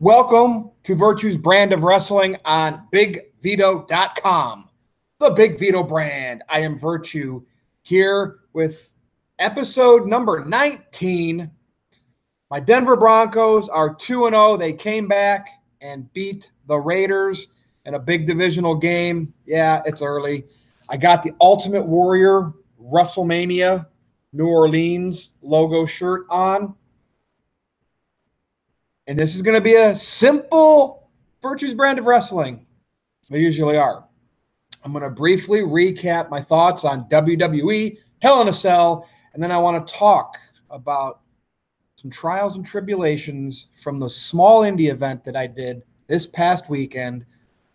Welcome to Virtue's brand of wrestling on bigvito.com, the Big Vito brand. I am Virtue here with episode number 19. My Denver Broncos are 2-0. They came back and beat the Raiders in a big divisional game. Yeah, it's early. I got the Ultimate Warrior WrestleMania New Orleans logo shirt on. And this is going to be a simple Virtue's brand of wrestling. They usually are. I'm going to briefly recap my thoughts on WWE, Hell in a Cell, and then I want to talk about some trials and tribulations from the small indie event that I did this past weekend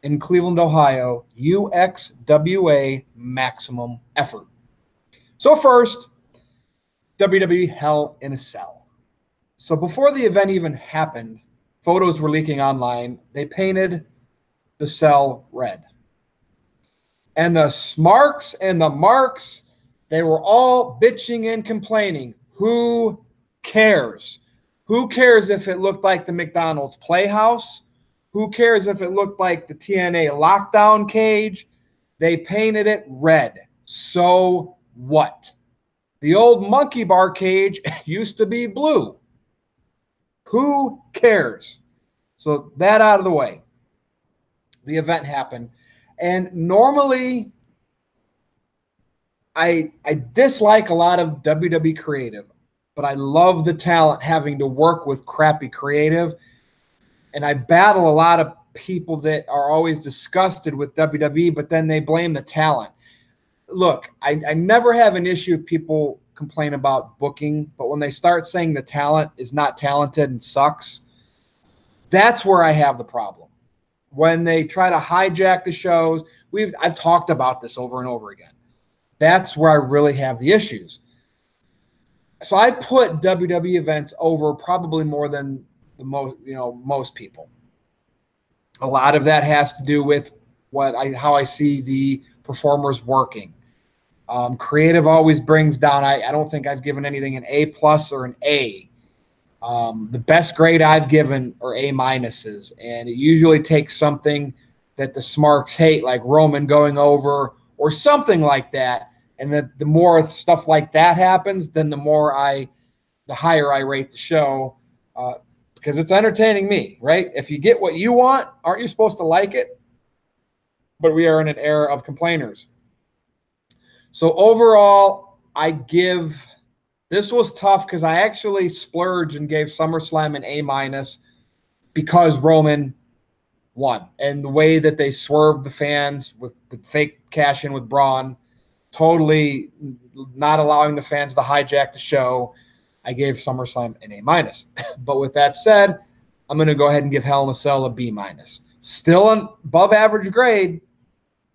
in Cleveland, Ohio, UXWA Maximum Effort. So first, WWE Hell in a Cell. So before the event even happened, photos were leaking online. They painted the cell red. And the smarks and the marks, they were all bitching and complaining. Who cares? Who cares if it looked like the McDonald's Playhouse? Who cares if it looked like the TNA lockdown cage? They painted it red. So what? The old monkey bar cage used to be blue. Who cares? So that out of the way. The event happened. And normally, I dislike a lot of WWE creative, but I love the talent having to work with crappy creative. And I battle a lot of people that are always disgusted with WWE, but then they blame the talent. Look, I never have an issue with people complain about booking, but when they start saying the talent is not talented and sucks, that's where I have the problem. When they try to hijack the shows, I've talked about this over and over again. That's where I really have the issues. So I put WWE events over probably more than the most people. A lot of that has to do with how I see the performers working. Creative always brings down. I don't think I've given anything an A+ or an A. The best grade I've given are A-, and it usually takes something that the smarks hate, like Roman going over or something like that. And that the more stuff like that happens, then the higher I rate the show, because it's entertaining me, right? If you get what you want, aren't you supposed to like it? But we are in an era of complainers. So overall, this was tough because I actually splurged and gave SummerSlam an A- because Roman won. And the way that they swerved the fans with the fake cash-in with Braun, totally not allowing the fans to hijack the show, I gave SummerSlam an A-. But with that said, I'm going to go ahead and give Hell in a Cell a B-. Still an above-average grade,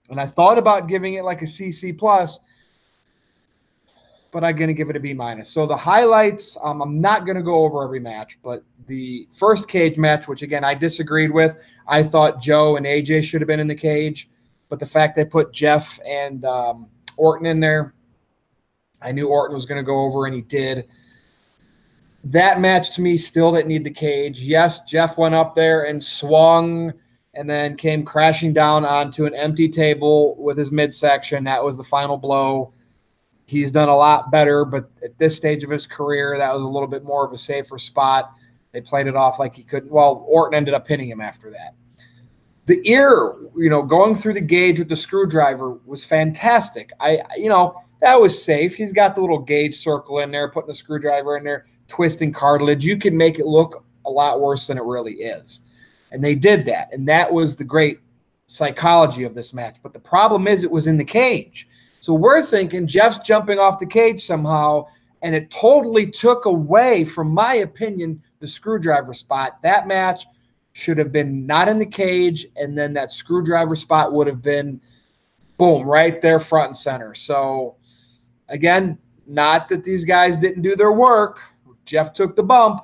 and I thought about giving it like a C+, but I'm going to give it a B-. So the highlights, I'm not going to go over every match, but the first cage match, which, again, I disagreed with. I thought Joe and AJ should have been in the cage, but the fact they put Jeff and Orton in there, I knew Orton was going to go over, and he did. That match, to me, still didn't need the cage. Yes, Jeff went up there and swung and then came crashing down onto an empty table with his midsection. That was the final blow. He's done a lot better, but at this stage of his career, that was a little bit more of a safer spot. They played it off like he couldn't. Well, Orton ended up pinning him after that. The ear, going through the gauge with the screwdriver was fantastic. That was safe. He's got the little gauge circle in there, putting the screwdriver in there, twisting cartilage. You can make it look a lot worse than it really is. And they did that. And that was the great psychology of this match. But the problem is it was in the cage. So we're thinking Jeff's jumping off the cage somehow, and it totally took away, from my opinion, the screwdriver spot. That match should have been not in the cage, and then that screwdriver spot would have been, boom, right there front and center. So, again, not that these guys didn't do their work. Jeff took the bump,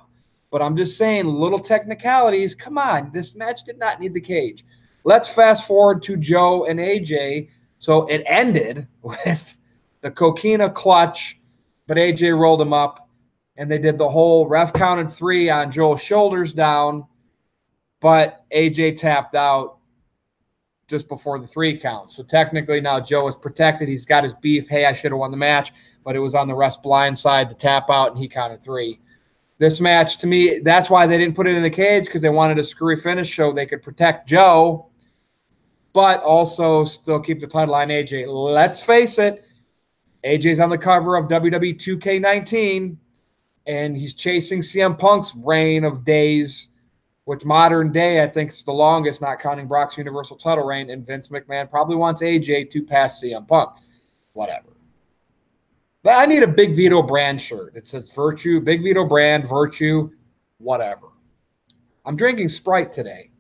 but I'm just saying little technicalities. Come on, this match did not need the cage. Let's fast forward to Joe and AJ. So it ended with the coquina clutch, but AJ rolled him up, and they did the whole ref counted 3 on Joel's shoulders down, But AJ tapped out just before the 3 count. So technically now Joe is protected. He's got his beef. Hey, I should have won the match, but it was on the rest blind side, the tap out, and he counted 3. This match, to me, that's why they didn't put it in the cage, because they wanted a screwy finish so they could protect Joe, but also still keep the title on AJ. Let's face it, AJ's on the cover of WWE 2K19, and he's chasing CM Punk's reign of days, which modern day I think is the longest, not counting Brock's Universal title reign, and Vince McMahon probably wants AJ to pass CM Punk. Whatever. But I need a Big Vito brand shirt. It says Virtue, Big Vito brand, Virtue, whatever. I'm drinking Sprite today.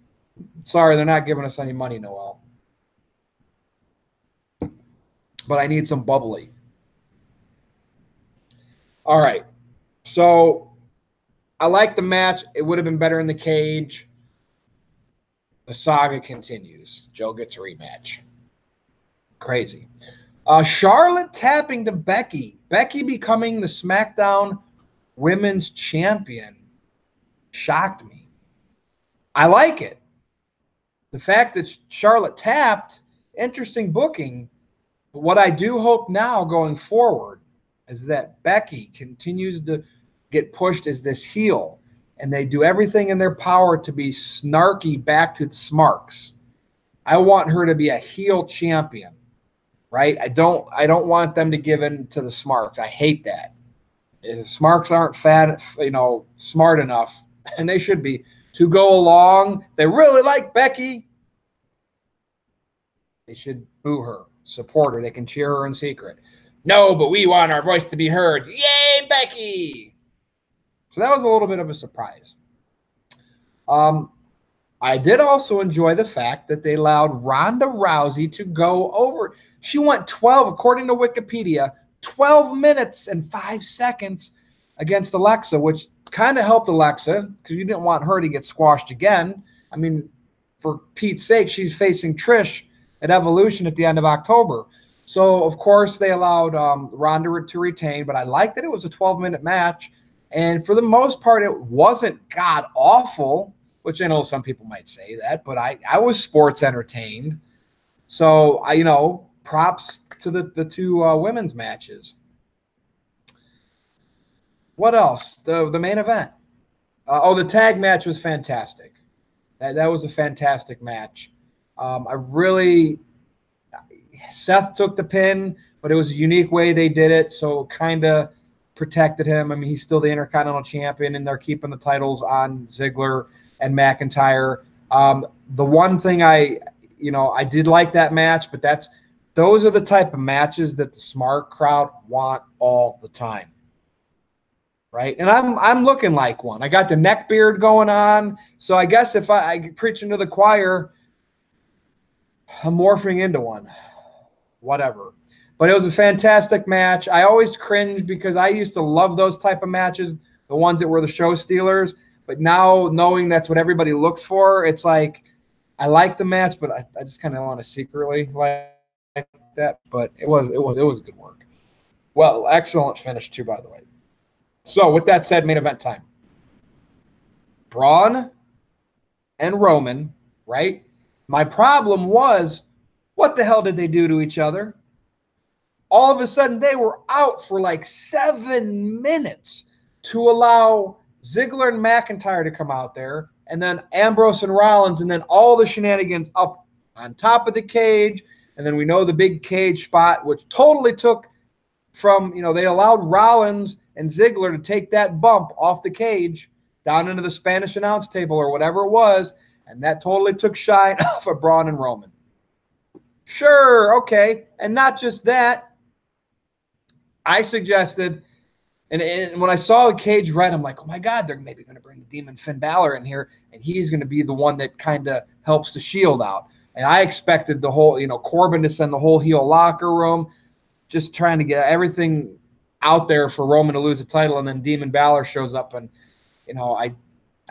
Sorry, they're not giving us any money, Noel. But I need some bubbly. All right. So I like the match. It would have been better in the cage. The saga continues. Joe gets a rematch. Crazy. Charlotte tapping to Becky. Becky becoming the SmackDown Women's Champion shocked me. I like it. The fact that Charlotte tapped, interesting booking. But what I do hope now going forward is that Becky continues to get pushed as this heel, and they do everything in their power to be snarky back to the smarks. I want her to be a heel champion, right? I don't want them to give in to the smarks. I hate that. If the smarks aren't smart enough, and they should be, to go along. They really like Becky. They should boo her, support her. They can cheer her in secret. No, but we want our voice to be heard. Yay, Becky! So that was a little bit of a surprise. I did also enjoy the fact that they allowed Ronda Rousey to go over. She went 12, according to Wikipedia, 12 minutes and 5 seconds against Alexa, which kind of helped Alexa because you didn't want her to get squashed again. I mean, for Pete's sake, she's facing Trish at Evolution at the end of October. So, of course, they allowed Ronda to retain, but I liked that it was a 12-minute match. And for the most part, it wasn't god-awful, which I know some people might say that, but I was sports entertained. So, props to the two women's matches. What else? The main event. The tag match was fantastic. That was a fantastic match. Seth took the pin, but it was a unique way they did it, so kind of protected him. I mean, he's still the Intercontinental Champion, and they're keeping the titles on Ziggler and McIntyre. The one thing I did like that match, but those are the type of matches that the smart crowd want all the time, right? And I'm looking like one. I got the neck beard going on, so I guess if I preach into the choir, I'm morphing into one. Whatever. But it was a fantastic match. I always cringe because I used to love those type of matches, the ones that were the show stealers. But now knowing that's what everybody looks for, it's like I like the match, but I just kind of want to secretly like that. But it was good work. Well, excellent finish too, by the way. So with that said, main event time. Braun and Roman, right? My problem was, what the hell did they do to each other? All of a sudden, they were out for like 7 minutes to allow Ziggler and McIntyre to come out there, and then Ambrose and Rollins, and then all the shenanigans up on top of the cage, and then we know the big cage spot, which totally took from, they allowed Rollins and Ziggler to take that bump off the cage down into the Spanish announce table or whatever it was, and that totally took shine off of Braun and Roman. Sure, okay. And not just that, I suggested, and when I saw the cage red, I'm like, oh my God, they're maybe going to bring the demon Finn Balor in here, and he's going to be the one that kind of helps the Shield out. And I expected the whole, Corbin to send the whole heel locker room, just trying to get everything out there for Roman to lose the title, and then Demon Balor shows up, and,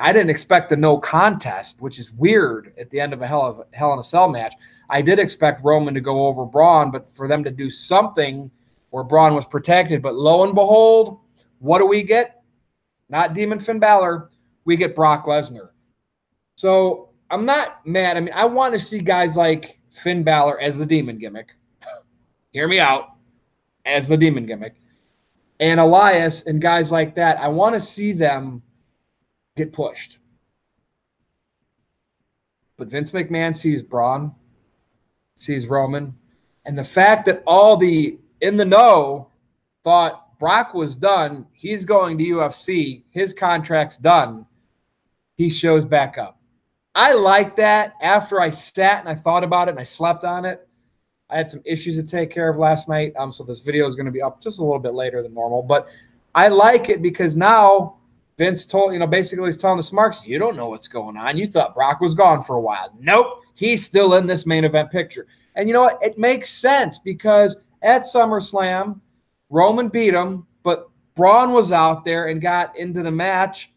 I didn't expect a no contest, which is weird at the end of a Hell in a Cell match. I did expect Roman to go over Braun, but for them to do something where Braun was protected. But lo and behold, what do we get? Not Demon Finn Balor. We get Brock Lesnar. So I'm not mad. I mean, I want to see guys like Finn Balor as the demon gimmick. Hear me out. As the demon gimmick. And Elias and guys like that, I want to see them get pushed. But Vince McMahon sees Braun, sees Roman, and the fact that all the in the know thought Brock was done, he's going to UFC, his contract's done, he shows back up. I like that. After I sat and I thought about it and I slept on it, I had some issues to take care of last night, so this video is going to be up just a little bit later than normal. But I like it because now Vince told, basically he's telling the Smarks, you don't know what's going on. You thought Brock was gone for a while. Nope, he's still in this main event picture. And you know what? It makes sense because at SummerSlam, Roman beat him, but Braun was out there and got into the match,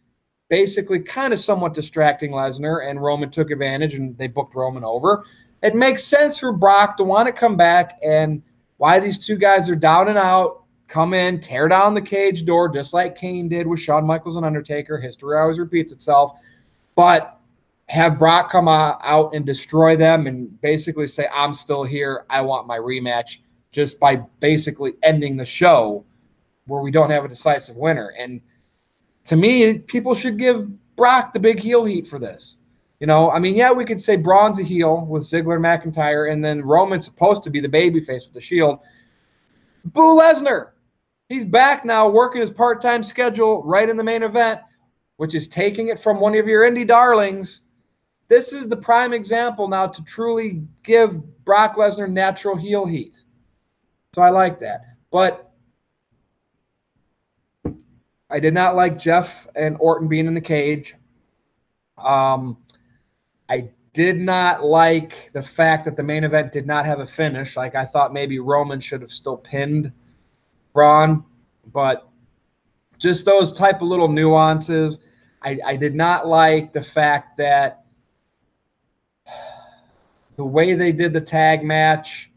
basically kind of somewhat distracting Lesnar, and Roman took advantage and they booked Roman over. It makes sense for Brock to want to come back, and why these two guys are down and out, come in, tear down the cage door, just like Kane did with Shawn Michaels and Undertaker. History always repeats itself. But have Brock come out and destroy them and basically say, I'm still here, I want my rematch, just by basically ending the show where we don't have a decisive winner. And to me, people should give Brock the big heel heat for this. You know, I mean, yeah, we could say Braun's a heel with Ziggler and McIntyre, and then Roman's supposed to be the babyface with the Shield. Boo Lesnar. He's back now working his part-time schedule right in the main event, which is taking it from one of your indie darlings. This is the prime example now to truly give Brock Lesnar natural heel heat. So I like that. But I did not like Jeff and Orton being in the cage. I did not like the fact that the main event did not have a finish. Like, I thought maybe Roman should have still pinned Braun, but just those type of little nuances. I did not like the fact that the way they did the tag match,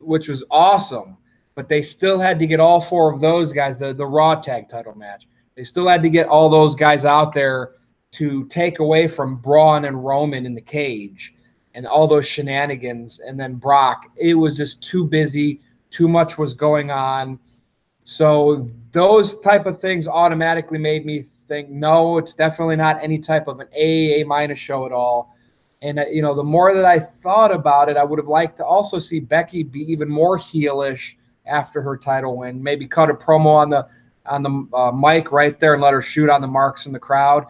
which was awesome, but they still had to get all four of those guys, the Raw tag title match. They still had to get all those guys out there to take away from Braun and Roman in the cage and all those shenanigans, and then Brock. It was just too busy. Too much was going on. So those type of things automatically made me think, no, it's definitely not any type of an A minus show at all. And, the more that I thought about it, I would have liked to also see Becky be even more heelish after her title win, maybe cut a promo on the mic right there and let her shoot on the marks in the crowd.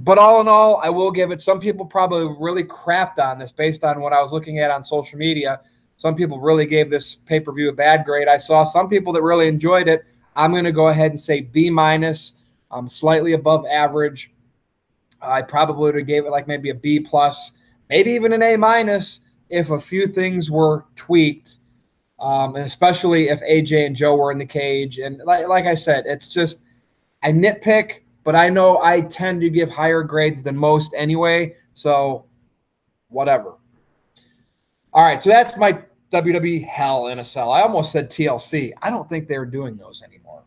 But all in all, I will give it. Some people probably really crapped on this based on what I was looking at on social media. Some people really gave this pay-per-view a bad grade. I saw some people that really enjoyed it. I'm going to go ahead and say B-, slightly above average. I probably would have gave it like maybe a B+, maybe even an A- if a few things were tweaked, and especially if AJ and Joe were in the cage. And like I said, it's just I nitpick. But I know I tend to give higher grades than most anyway, so whatever. All right, so that's my WWE Hell in a Cell. I almost said TLC. I don't think they're doing those anymore.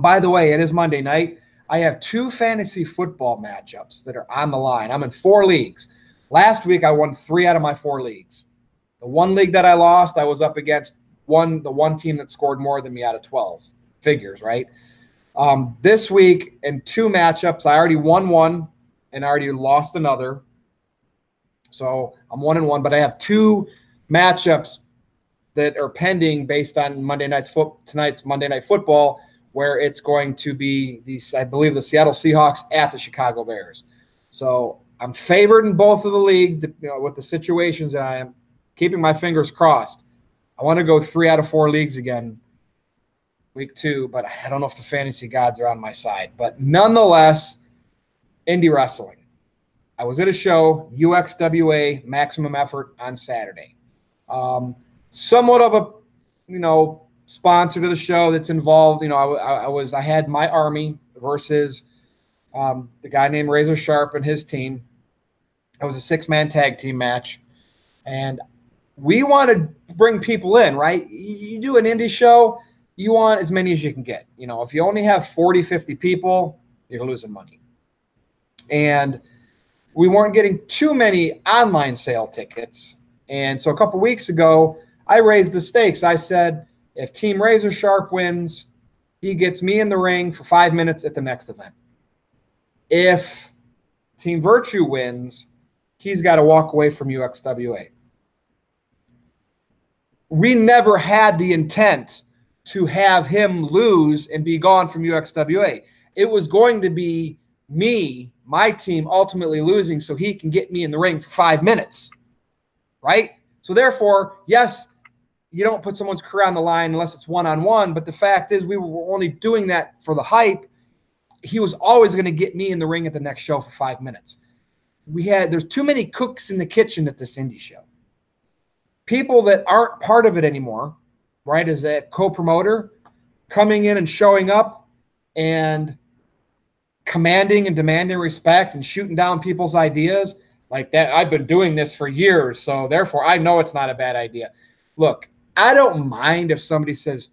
By the way, it is Monday night. I have 2 fantasy football matchups that are on the line. I'm in 4 leagues. Last week, I won 3 out of my 4 leagues. The one league that I lost, I was up against the one team that scored more than me out of 12. Figures, right? This week in 2 matchups, I already won 1 and I already lost another. So I'm 1-1, but I have 2 matchups that are pending based on tonight's Monday Night Football, where it's going to be I believe the Seattle Seahawks at the Chicago Bears. So I'm favored in both of the leagues, with the situations that I am keeping my fingers crossed. I want to go 3 out of 4 leagues again. Week 2, but I don't know if the fantasy gods are on my side. But nonetheless, indie wrestling. I was at a show, UXWA Maximum Effort on Saturday. Somewhat of a, sponsor to the show that's involved. I had my army versus the guy named Razor Sharp and his team. It was a 6-man tag team match, and we want to bring people in, right? You do an indie show. You want as many as you can get. If you only have 40, 50 people, you're losing money. and we weren't getting too many online sale tickets. And so a couple weeks ago, I raised the stakes. I said, if Team Razor Sharp wins, he gets me in the ring for 5 minutes at the next event. If Team Virtue wins, he's got to walk away from UXWA. We never had the intent to have him lose and be gone from UXWA. It was going to be me, my team, ultimately losing so he can get me in the ring for 5 minutes, right? So therefore, yes, you don't put someone's career on the line unless it's one-on-one, but the fact is we were only doing that for the hype. He was always going to get me in the ring at the next show for 5 minutes. There's too many cooks in the kitchen at this indie show. People that aren't part of it anymore, right, as a co-promoter coming in and showing up and commanding and demanding respect and shooting down people's ideas like that. I've been doing this for years, so therefore I know it's not a bad idea. Look, I don't mind if somebody says,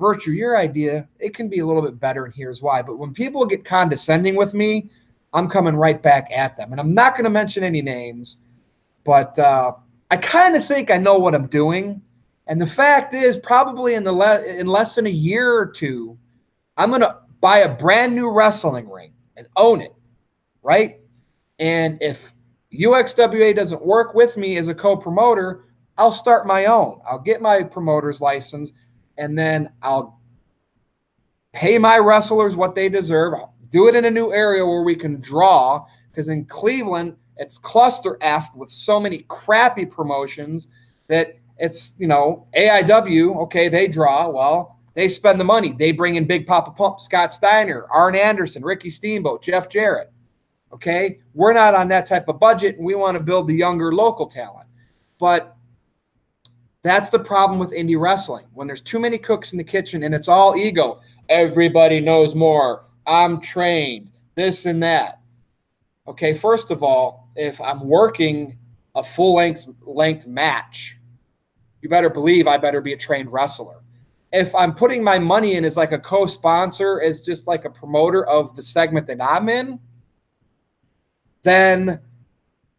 Virtue, your idea, it can be a little bit better, and here's why. But when people get condescending with me, I'm coming right back at them. And I'm not going to mention any names, but I kind of think I know what I'm doing. And the fact is, probably in less than a year or two, I'm going to buy a brand new wrestling ring and own it, right? And if UXWA doesn't work with me as a co-promoter, I'll start my own. I'll get my promoter's license, and then I'll pay my wrestlers what they deserve. I'll do it in a new area where we can draw, because in Cleveland, it's cluster-effed with so many crappy promotions that it's, you know, AIW, okay, they draw. Well, they spend the money. They bring in Big Papa Pump, Scott Steiner, Arn Anderson, Ricky Steamboat, Jeff Jarrett, okay? We're not on that type of budget, and we want to build the younger local talent. But that's the problem with indie wrestling. When there's too many cooks in the kitchen and it's all ego, everybody knows more, I'm trained, this and that. Okay, first of all, if I'm working a full-length match, you better believe I better be a trained wrestler. If I'm putting my money in as like a co-sponsor, as just like a promoter of the segment that I'm in, then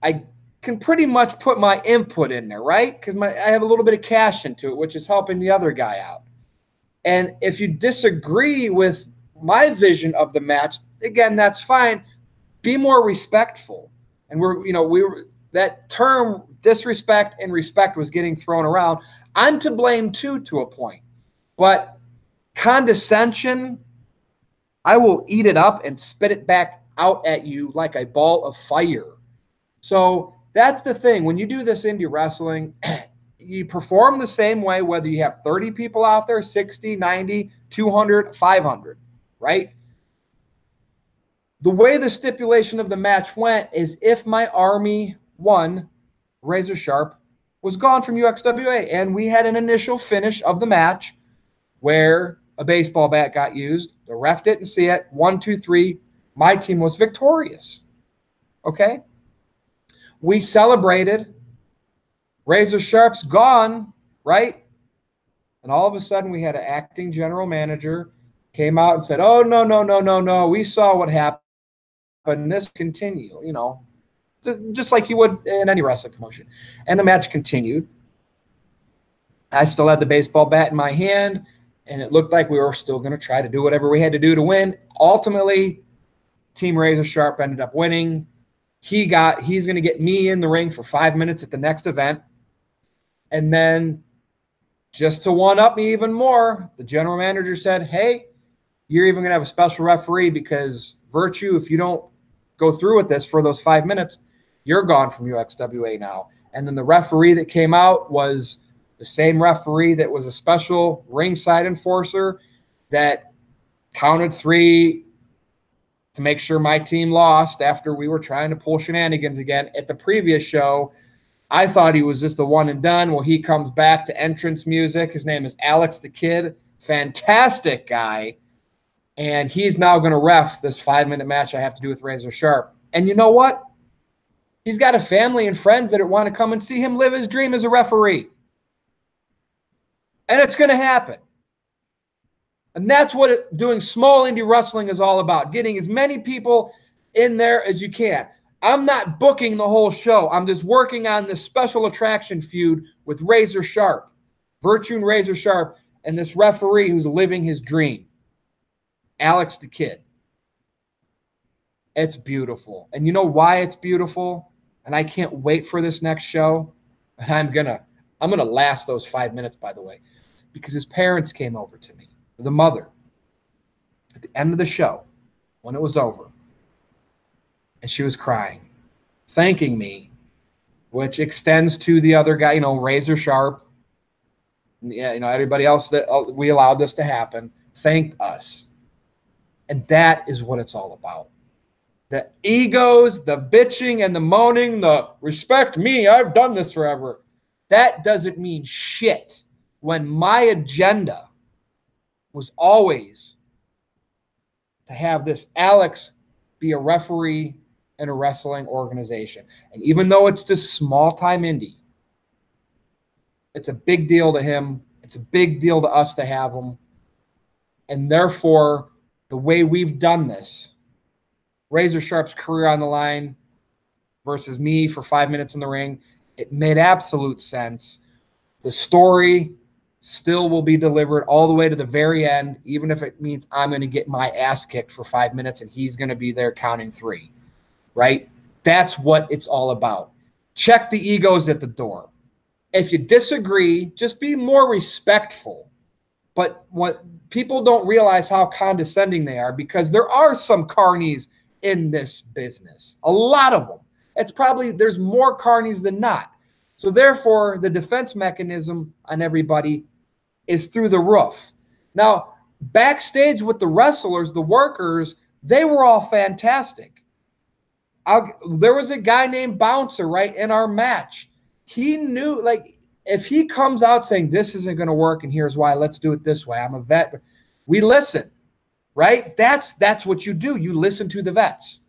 I can pretty much put my input in there, right? Because I have a little bit of cash into it, which is helping the other guy out. And if you disagree with my vision of the match, again, that's fine. Be more respectful. And that term disrespect and respect was getting thrown around. I'm to blame too, to a point. But condescension, I will eat it up and spit it back out at you like a ball of fire. So that's the thing. When you do this indie wrestling, you perform the same way whether you have 30 people out there, 60, 90, 200, 500, right? The way the stipulation of the match went is if my army won, Razor Sharp was gone from UXWA, and we had an initial finish of the match where a baseball bat got used. The ref didn't see it. 1, 2, 3. My team was victorious. Okay? We celebrated. Razor Sharp's gone, right? And all of a sudden we had an acting general manager came out and said, oh, no, no, no, no, no. We saw what happened, and this continue, you know. Just like you would in any wrestling promotion. And the match continued. I still had the baseball bat in my hand, and it looked like we were still going to try to do whatever we had to do to win. Ultimately, Team Razor Sharp ended up winning. He's going to get me in the ring for 5 minutes at the next event. And then just to one-up me even more, the general manager said, hey, you're even going to have a special referee because Virtue, if you don't go through with this for those 5 minutes, you're gone from UXWA now. And then the referee that came out was the same referee that was a special ringside enforcer that counted three to make sure my team lost after we were trying to pull shenanigans again at the previous show. I thought he was just the one and done. Well, he comes back to entrance music. His name is Alex the Kid. Fantastic guy. And he's now going to ref this 5-minute match I have to do with Razor Sharp. And you know what? He's got a family and friends that want to come and see him live his dream as a referee. And it's going to happen. And that's what doing small indie wrestling is all about, getting as many people in there as you can. I'm not booking the whole show. I'm just working on this special attraction feud with Razor Sharp, Virtue and Razor Sharp, and this referee who's living his dream, Alex the Kid. It's beautiful. And you know why it's beautiful? And I can't wait for this next show. I'm gonna last those 5 minutes, by the way, because his parents came over to me, the mother, at the end of the show when it was over. And she was crying, thanking me, which extends to the other guy, you know, Razor Sharp. Yeah, you know, everybody else that we allowed this to happen thanked us. And that is what it's all about. The egos, the bitching and the moaning, the respect me, I've done this forever. That doesn't mean shit when my agenda was always to have this Alex be a referee in a wrestling organization. And even though it's just small-time indie, it's a big deal to him. It's a big deal to us to have him. And therefore, the way we've done this, Razor Sharp's career on the line versus me for 5 minutes in the ring, it made absolute sense. The story still will be delivered all the way to the very end, even if it means I'm going to get my ass kicked for 5 minutes and he's going to be there counting three, right? That's what it's all about. Check the egos at the door. If you disagree, just be more respectful. But what people don't realize how condescending they are, because there are some carnies in this business, a lot of them. It's probably, there's more carnies than not. So therefore, the defense mechanism on everybody is through the roof. Now, backstage with the wrestlers, the workers, they were all fantastic. There was a guy named Bouncer, right, in our match. He knew, like, if he comes out saying, this isn't going to work and here's why, let's do it this way, I'm a vet. We listen, right? That's what you do. You listen to the vets,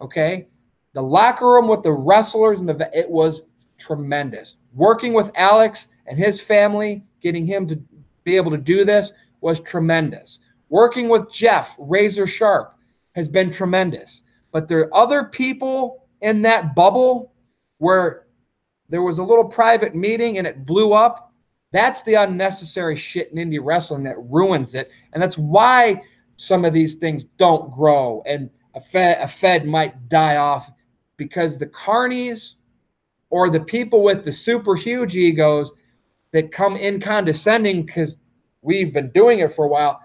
okay? The locker room with the wrestlers and the it was tremendous. Working with Alex and his family, getting him to be able to do this was tremendous. Working with Jeff, Razor Sharp, has been tremendous. But there are other people in that bubble where there was a little private meeting and it blew up. That's the unnecessary shit in indie wrestling that ruins it. And that's why some of these things don't grow and a Fed might die off, because the carnies or the people with the super huge egos that come in condescending because we've been doing it for a while,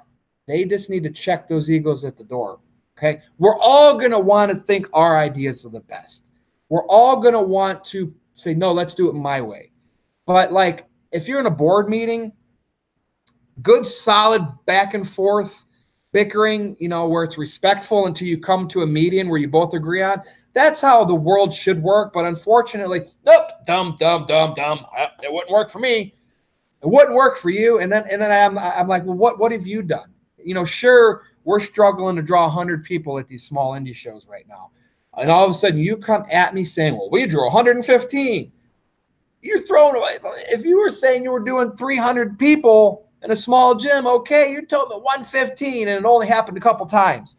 they just need to check those egos at the door, okay? We're all going to want to think our ideas are the best. We're all going to want to say, no, let's do it my way. But, like, if you're in a board meeting, good, solid, back and forth, bickering, you know, where it's respectful until you come to a median where you both agree on, that's how the world should work. But unfortunately, nope, dumb. It wouldn't work for me. It wouldn't work for you. And then I'm like, well, what have you done? You know, sure, we're struggling to draw 100 people at these small indie shows right now. And all of a sudden you come at me saying, well, we drew 115. You're throwing away. If you were saying you were doing 300 people in a small gym, okay, you told me 115 and it only happened a couple times.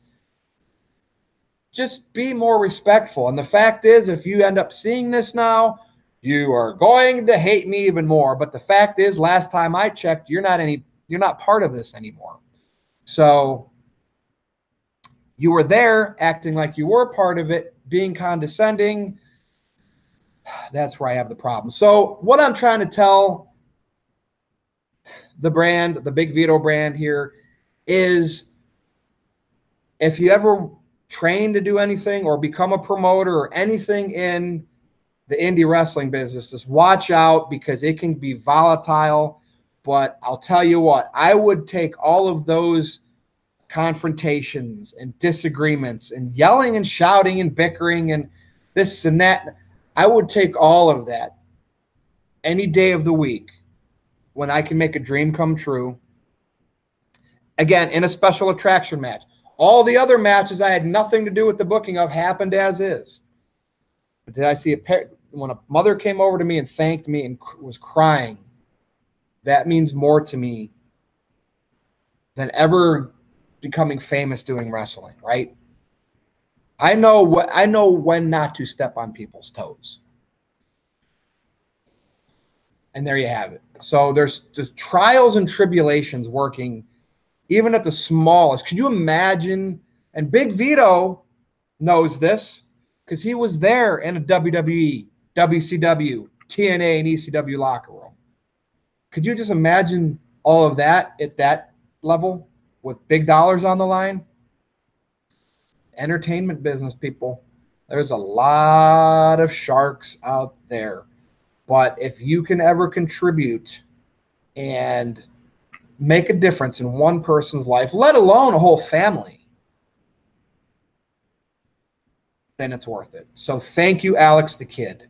Just be more respectful. And the fact is, if you end up seeing this now, you are going to hate me even more. But the fact is, last time I checked, you're not part of this anymore. So you were there acting like you were part of it, being condescending. That's where I have the problem. So what I'm trying to tell the brand, the Big Vito brand here, is if you ever train to do anything or become a promoter or anything in the indie wrestling business, just watch out, because it can be volatile. But I'll tell you what, I would take all of those confrontations and disagreements and yelling and shouting and bickering and this and that, I would take all of that any day of the week when I can make a dream come true. Again, in a special attraction match. All the other matches I had nothing to do with the booking of happened as is. But did I see when a mother came over to me and thanked me and was crying, that means more to me than ever becoming famous doing wrestling, right? I know when not to step on people's toes. And there you have it. So there's just trials and tribulations working, even at the smallest. Could you imagine? And Big Vito knows this because he was there in a WWE, WCW, TNA, and ECW locker room. Could you just imagine all of that at that level with big dollars on the line? Entertainment business, people. There's a lot of sharks out there. But if you can ever contribute and make a difference in one person's life, let alone a whole family, then it's worth it. So thank you, Alex the Kid.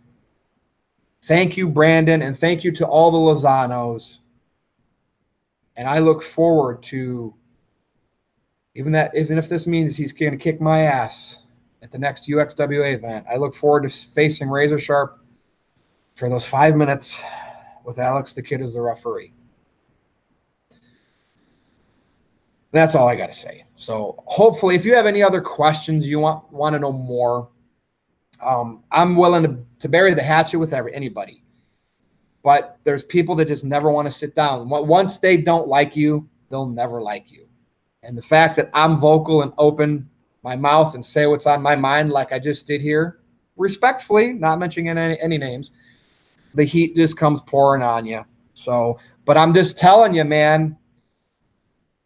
Thank you, Brandon, and thank you to all the Lozanos. And I look forward to, even if this means he's going to kick my ass at the next UXWA event, I look forward to facing Razor Sharp for those 5 minutes with Alex the Kid as the referee. That's all I got to say. So hopefully, if you have any other questions, you want to know more, I'm willing to bury the hatchet with anybody. But there's people that just never want to sit down. Once they don't like you, they'll never like you. And the fact that I'm vocal and open my mouth and say what's on my mind like I just did here, respectfully, not mentioning any names, the heat just comes pouring on you. So, but I'm just telling you, man,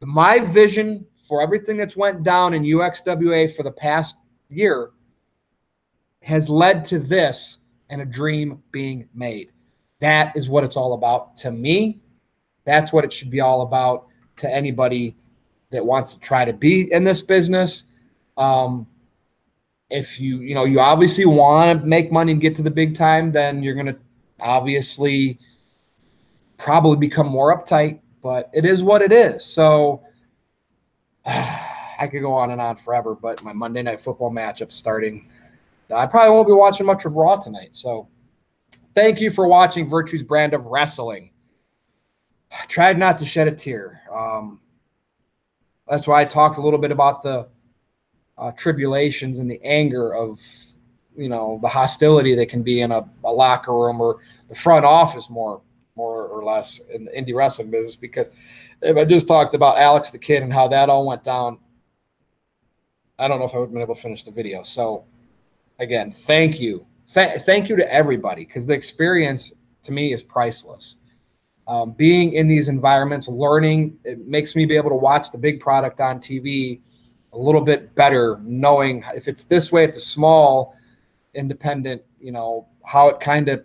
my vision for everything that's went down in UXWA for the past year has led to this and a dream being made. That is what it's all about to me. That's what it should be all about to anybody that wants to try to be in this business. If you obviously want to make money and get to the big time, then you're going to obviously probably become more uptight, but it is what it is. So I could go on and on forever, but my Monday Night Football matchup starting. I probably won't be watching much of Raw tonight. So thank you for watching Virtue's brand of wrestling. I tried not to shed a tear. That's why I talked a little bit about the tribulations and the anger of, the hostility that can be in a locker room or the front office more or less in the indie wrestling business, because if I just talked about Alex the Kid and how that all went down, I don't know if I would have been able to finish the video. So again, thank you. Thank you to everybody, because the experience to me is priceless. Being in these environments, learning, it makes me be able to watch the big product on TV a little bit better, knowing if it's this way, it's a small independent, how it kind of,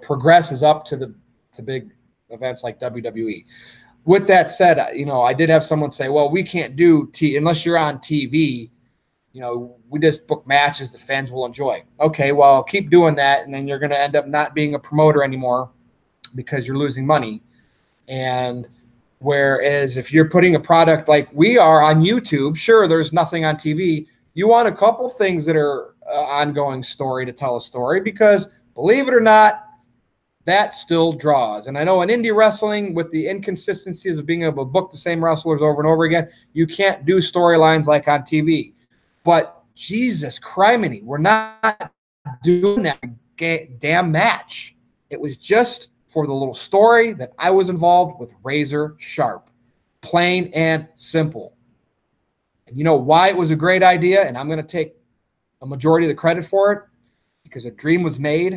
progresses up to big events like WWE. With that said, I did have someone say, well, we can't do unless you're on TV. We just book matches the fans will enjoy. Okay, well, keep doing that, and then you're going to end up not being a promoter anymore because you're losing money. And whereas if you're putting a product like we are on YouTube, sure, there's nothing on TV. You want a couple things that are ongoing story to tell a story, because believe it or not, that still draws. And I know in indie wrestling, with the inconsistencies of being able to book the same wrestlers over and over again, you can't do storylines like on TV. But Jesus criminy, we're not doing that damn match. It was just for the little story that I was involved with Razor Sharp. Plain and simple. And you know why it was a great idea, and I'm going to take a majority of the credit for it? Because a dream was made.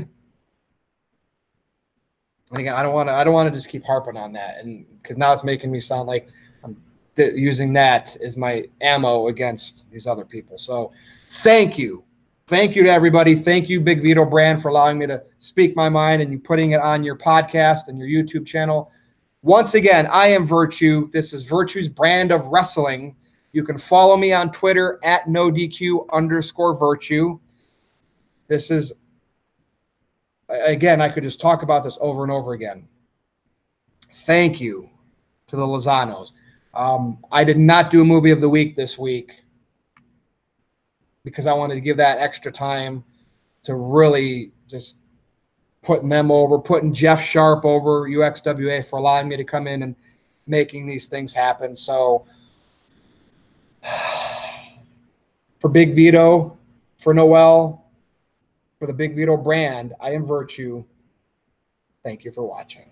And again, I don't want to just keep harping on that, and because now it's making me sound like I'm using that as my ammo against these other people. So thank you to everybody. Thank you, Big Vito Brand, for allowing me to speak my mind and you putting it on your podcast and your YouTube channel. Once again, I am Virtue. This is Virtue's brand of wrestling. You can follow me on Twitter at @NoDQ_Virtue. This is, again, I could just talk about this over and over again. Thank you to the Lozanos. I did not do a movie of the week this week because I wanted to give that extra time to really just putting them over, putting Jeff Sharp over, UXWA, for allowing me to come in and making these things happen. So for Big Vito, for Noel, for the Big Vito brand, I am Virtue. Thank you for watching.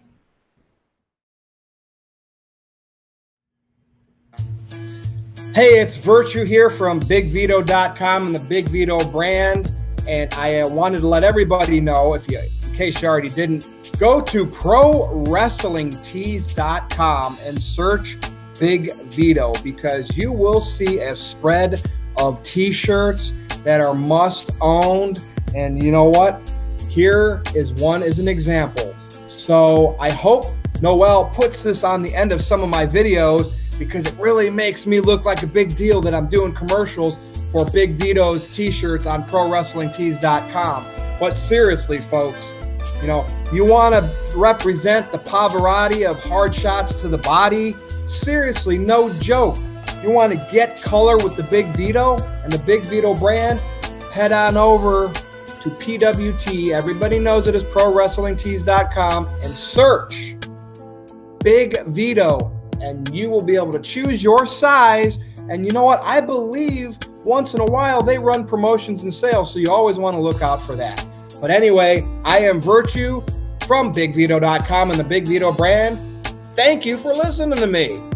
Hey, it's Virtue here from bigvito.com and the Big Vito brand. And I wanted to let everybody know, if you, in case you already didn't, go to ProWrestlingTees.com and search Big Vito, because you will see a spread of t-shirts that are must-owned. And you know what? Here is one as an example. So I hope Noel puts this on the end of some of my videos, because it really makes me look like a big deal that I'm doing commercials for Big Vito's t-shirts on ProWrestlingTees.com. But seriously, folks, you know, you want to represent the Pavarotti of hard shots to the body? Seriously, no joke. You want to get color with the Big Vito and the Big Vito brand? Head on over to PWT. Everybody knows it is ProWrestlingTees.com, and search Big Vito, and you will be able to choose your size. And you know what? I believe once in a while they run promotions and sales, so you always want to look out for that. But anyway, I am Virtue from BigVito.com and the Big Vito brand. Thank you for listening to me.